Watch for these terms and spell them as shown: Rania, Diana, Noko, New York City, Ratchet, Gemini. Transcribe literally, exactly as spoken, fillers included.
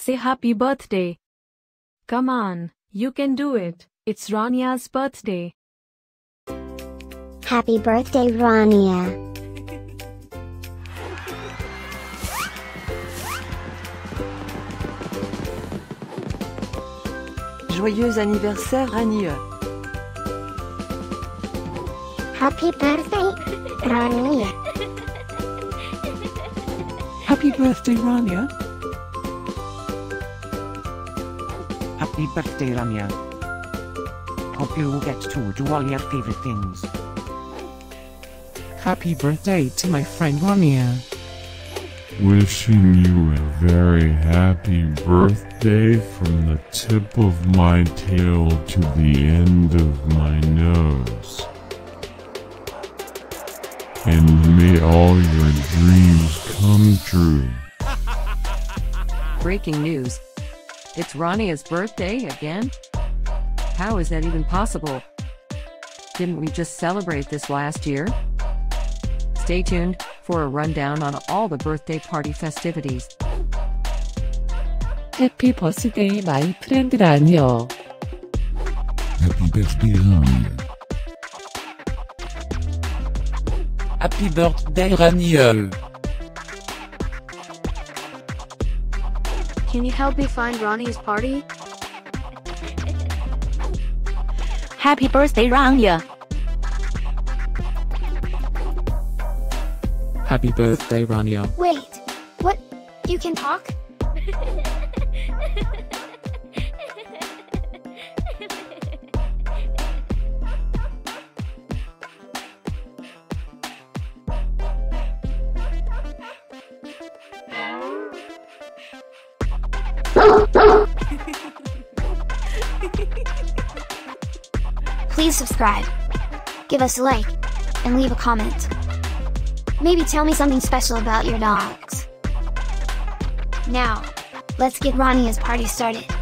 Say happy birthday. Come on, you can do it. It's Rania's birthday. Happy birthday, Rania. Joyeux anniversaire, Rania. Happy birthday, Rania. Happy birthday, Rania. Happy birthday, Rania. Hope you will get to do all your favorite things. Happy birthday to my friend Rania. Wishing you a very happy birthday from the tip of my tail to the end of my nose. And may all your dreams come true. Breaking news. It's Rania's birthday again? How is that even possible? Didn't we just celebrate this last year? Stay tuned for a rundown on all the birthday party festivities. Happy birthday, my friend Rania. Happy birthday, Rania. Happy birthday, Rania. Can you help me find Rania's party? Happy birthday, Rania. Happy birthday, Rania. Wait, what? You can talk? Please subscribe, give us a like, and leave a comment. Maybe tell me something special about your dogs. Now, let's get Rania's party started.